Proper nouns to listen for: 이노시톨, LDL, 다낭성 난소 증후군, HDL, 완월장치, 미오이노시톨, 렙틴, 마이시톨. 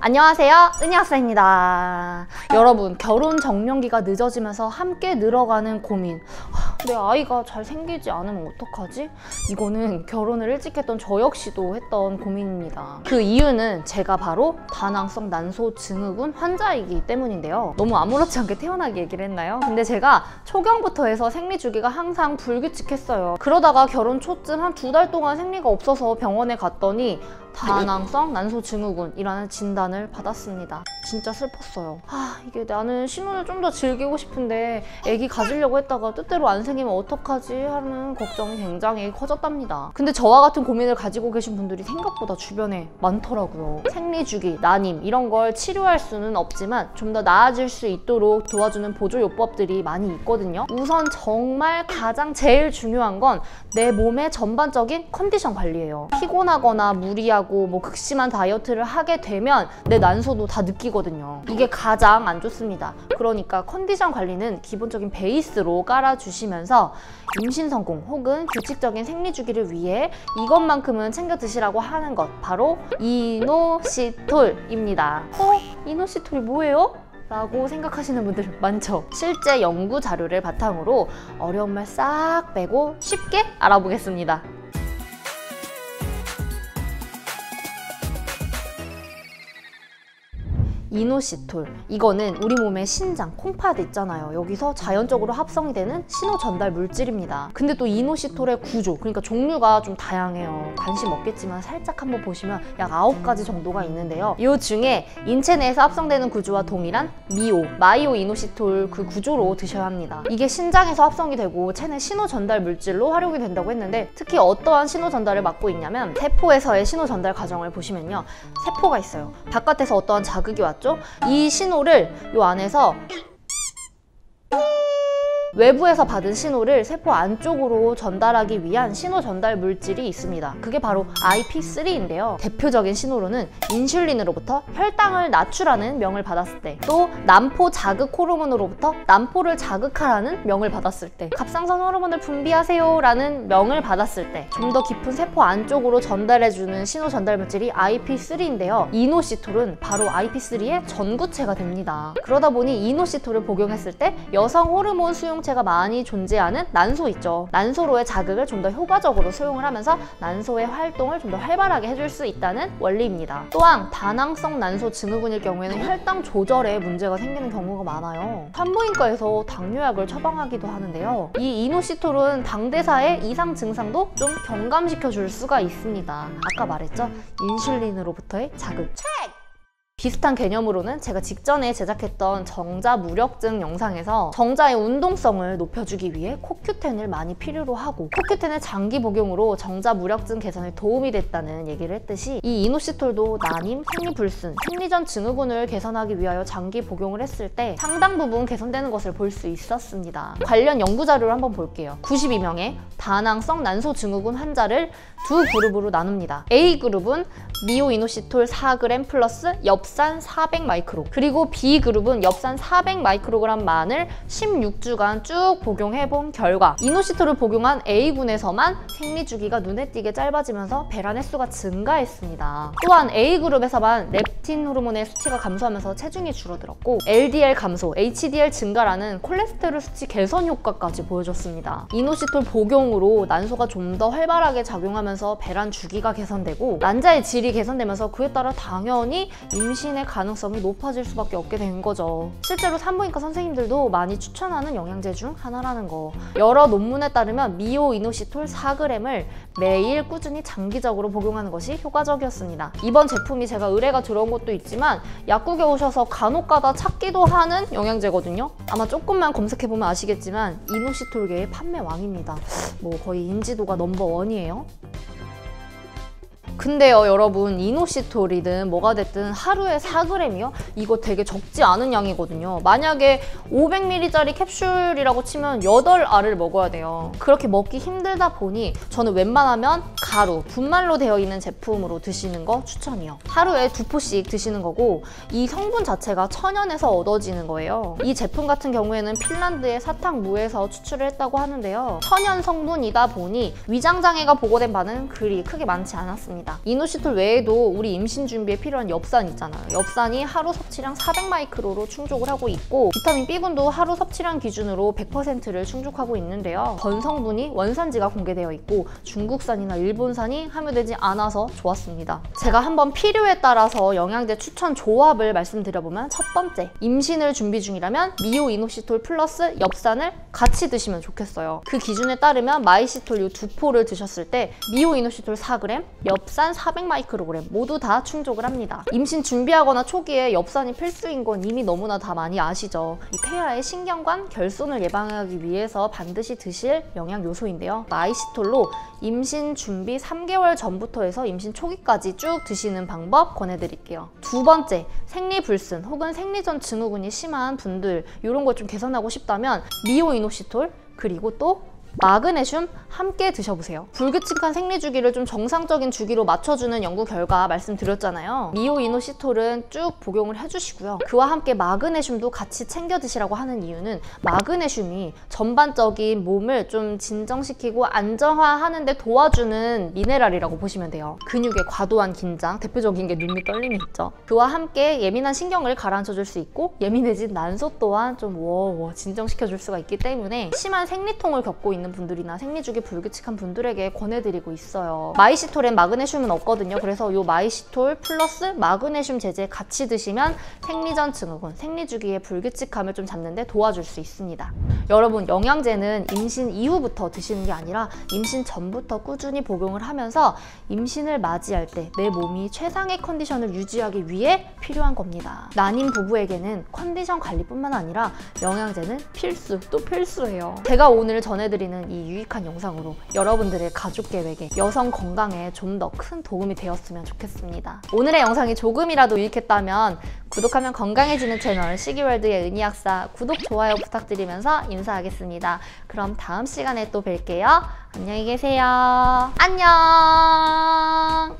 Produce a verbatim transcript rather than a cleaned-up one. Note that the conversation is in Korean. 안녕하세요, 은희학사입니다. 여러분, 결혼 적령기가 늦어지면서 함께 늘어가는 고민. 내 아이가 잘 생기지 않으면 어떡하지? 이거는 결혼을 일찍 했던 저 역시도 했던 고민입니다. 그 이유는 제가 바로 다낭성 난소 증후군 환자이기 때문인데요. 너무 아무렇지 않게 태어나게 얘기를 했나요? 근데 제가 초경부터 해서 생리 주기가 항상 불규칙했어요. 그러다가 결혼 초쯤 한 두 달 동안 생리가 없어서 병원에 갔더니 다낭성 난소 증후군이라는 진단을 받았습니다. 진짜 슬펐어요. 아, 이게 나는 신혼을 좀 더 즐기고 싶은데 애기 가지려고 했다가 뜻대로 안 생기면 어떡하지 하는 걱정이 굉장히 커졌답니다. 근데 저와 같은 고민을 가지고 계신 분들이 생각보다 주변에 많더라고요. 생리 주기, 난임 이런 걸 치료할 수는 없지만 좀 더 나아질 수 있도록 도와주는 보조요법들이 많이 있거든요. 우선 정말 가장 제일 중요한 건 내 몸의 전반적인 컨디션 관리예요. 피곤하거나 무리하고 뭐 극심한 다이어트를 하게 되면 내 난소도 다 느끼거든요. 이게 가장 안 좋습니다. 그러니까 컨디션 관리는 기본적인 베이스로 깔아주시면서 임신 성공 혹은 규칙적인 생리 주기를 위해 이것만큼은 챙겨 드시라고 하는 것, 바로 이노시톨입니다. 어? 이노시톨이 뭐예요? 라고 생각하시는 분들 많죠? 실제 연구 자료를 바탕으로 어려운 말 싹 빼고 쉽게 알아보겠습니다. 이노시톨, 이거는 우리 몸의 신장, 콩팥 있잖아요. 여기서 자연적으로 합성이 되는 신호 전달 물질입니다. 근데 또 이노시톨의 구조, 그러니까 종류가 좀 다양해요. 관심 없겠지만 살짝 한번 보시면 약 아홉 가지 정도가 있는데요. 이 중에 인체 내에서 합성되는 구조와 동일한 미오, 마이오이노시톨 그 구조로 드셔야 합니다. 이게 신장에서 합성이 되고 체내 신호 전달 물질로 활용이 된다고 했는데, 특히 어떠한 신호 전달을 맡고 있냐면 세포에서의 신호 전달 과정을 보시면요, 세포가 있어요. 바깥에서 어떠한 자극이 왔죠? 이 신호를 요 안에서, 외부에서 받은 신호를 세포 안쪽으로 전달하기 위한 신호 전달 물질이 있습니다. 그게 바로 아이피 쓰리인데요. 대표적인 신호로는 인슐린으로부터 혈당을 낮추라는 명을 받았을 때, 또 난포 자극 호르몬으로부터 난포를 자극하라는 명을 받았을 때, 갑상선 호르몬을 분비하세요 라는 명을 받았을 때, 좀 더 깊은 세포 안쪽으로 전달해주는 신호 전달 물질이 아이피 쓰리인데요. 이노시톨은 바로 아이피 쓰리의 전구체가 됩니다. 그러다 보니 이노시톨을 복용했을 때 여성 호르몬 수용 체가 많이 존재하는 난소 있죠. 난소로의 자극을 좀 더 효과적으로 수용을 하면서 난소의 활동을 좀 더 활발하게 해줄 수 있다는 원리입니다. 또한 다낭성 난소 증후군일 경우에는 혈당 조절에 문제가 생기는 경우가 많아요. 산부인과에서 당뇨약을 처방하기도 하는데요, 이 이노시톨은 당대사의 이상 증상도 좀 경감시켜 줄 수가 있습니다. 아까 말했죠? 인슐린으로부터의 자극. 비슷한 개념으로는 제가 직전에 제작했던 정자 무력증 영상에서 정자의 운동성을 높여주기 위해 코큐텐을 많이 필요로 하고, 코큐텐의 장기 복용으로 정자 무력증 개선에 도움이 됐다는 얘기를 했듯이, 이 이노시톨도 난임, 생리불순, 생리전 증후군을 개선하기 위하여 장기 복용을 했을 때 상당 부분 개선되는 것을 볼 수 있었습니다. 관련 연구 자료를 한번 볼게요. 구십이 명의 다낭성 난소 증후군 환자를 두 그룹으로 나눕니다. A그룹은 미오이노시톨 사 그램 플러스 엽 엽산 사백 마이크로, 그리고 B그룹은 엽산 사백 마이크로그램만을 십육 주간 쭉 복용해본 결과, 이노시톨을 복용한 A군에서만 생리주기가 눈에 띄게 짧아지면서 배란 횟수가 증가했습니다. 또한 A그룹에서만 렙틴 호르몬의 수치가 감소하면서 체중이 줄어들었고, 엘디엘 감소, 에이치디엘 증가라는 콜레스테롤 수치 개선 효과까지 보여줬습니다. 이노시톨 복용으로 난소가 좀 더 활발하게 작용하면서 배란 주기가 개선되고, 난자의 질이 개선되면서 그에 따라 당연히 임신의 가능성이 높아질 수밖에 없게 된 거죠. 실제로 산부인과 선생님들도 많이 추천하는 영양제 중 하나라는 거. 여러 논문에 따르면 미오이노시톨 사 그램을 매일 꾸준히 장기적으로 복용하는 것이 효과적이었습니다. 이번 제품이 제가 의뢰가 들어온 것도 있지만 약국에 오셔서 간혹가다 찾기도 하는 영양제거든요. 아마 조금만 검색해보면 아시겠지만 이노시톨계의 판매왕입니다. 뭐 거의 인지도가 넘버원이에요. 근데요 여러분, 이노시톨이든 뭐가 됐든 하루에 사 그램이요? 이거 되게 적지 않은 양이거든요. 만약에 오백 밀리리터짜리 캡슐이라고 치면 여덟 알을 먹어야 돼요. 그렇게 먹기 힘들다 보니 저는 웬만하면 가루, 분말로 되어 있는 제품으로 드시는 거 추천이요. 하루에 두 포씩 드시는 거고, 이 성분 자체가 천연에서 얻어지는 거예요. 이 제품 같은 경우에는 핀란드의 사탕무에서 추출을 했다고 하는데요, 천연 성분이다 보니 위장장애가 보고된 바는 그리 크게 많지 않았습니다. 있습니다. 이노시톨 외에도 우리 임신 준비에 필요한 엽산 있잖아요. 엽산이 하루 섭취량 사백 마이크로로 충족을 하고 있고, 비타민 B군도 하루 섭취량 기준으로 백 퍼센트를 충족하고 있는데요. 전 성분이 원산지가 공개되어 있고 중국산이나 일본산이 함유되지 않아서 좋았습니다. 제가 한번 필요에 따라서 영양제 추천 조합을 말씀드려보면, 첫 번째, 임신을 준비 중이라면 미오이노시톨 플러스 엽산을 같이 드시면 좋겠어요. 그 기준에 따르면 마이시톨 이 두 포를 드셨을 때 미오이노시톨 사 그램, 엽산 사백 마이크로그램 모두 다 충족을 합니다. 임신 준비하거나 초기에 엽산이 필수인 건 이미 너무나 다 많이 아시죠. 이 태아의 신경관 결손을 예방하기 위해서 반드시 드실 영양 요소인데요. 마이시톨로 임신 준비 삼 개월 전부터 해서 임신 초기까지 쭉 드시는 방법 권해드릴게요. 두 번째, 생리불순 혹은 생리전 증후군이 심한 분들, 이런 걸 좀 개선하고 싶다면 미오이노시톨 그리고 또 마그네슘 함께 드셔보세요. 불규칙한 생리 주기를 좀 정상적인 주기로 맞춰주는 연구 결과 말씀드렸잖아요. 미오이노시톨은 쭉 복용을 해주시고요. 그와 함께 마그네슘도 같이 챙겨 드시라고 하는 이유는 마그네슘이 전반적인 몸을 좀 진정시키고 안정화하는 데 도와주는 미네랄이라고 보시면 돼요. 근육의 과도한 긴장, 대표적인 게 눈밑 떨림이 있죠. 그와 함께 예민한 신경을 가라앉혀 줄 수 있고 예민해진 난소 또한 좀 워워 진정시켜 줄 수가 있기 때문에 심한 생리통을 겪고 있는 분들이나 생리주기 불규칙한 분들에게 권해드리고 있어요. 마이시톨엔 마그네슘은 없거든요. 그래서 요 마이시톨 플러스 마그네슘 제제 같이 드시면 생리전 증후군, 생리주기의 불규칙함을 좀 잡는데 도와줄 수 있습니다. 여러분, 영양제는 임신 이후부터 드시는 게 아니라 임신 전부터 꾸준히 복용을 하면서 임신을 맞이할 때 내 몸이 최상의 컨디션을 유지하기 위해 필요한 겁니다. 난임 부부에게는 컨디션 관리뿐만 아니라 영양제는 필수, 또 필수예요. 제가 오늘 전해드린 이 유익한 영상으로 여러분들의 가족 계획에, 여성 건강에 좀 더 큰 도움이 되었으면 좋겠습니다. 오늘의 영상이 조금이라도 유익했다면 구독하면 건강해지는 채널 식이월드의 은희약사 구독, 좋아요 부탁드리면서 인사하겠습니다. 그럼 다음 시간에 또 뵐게요. 안녕히 계세요. 안녕.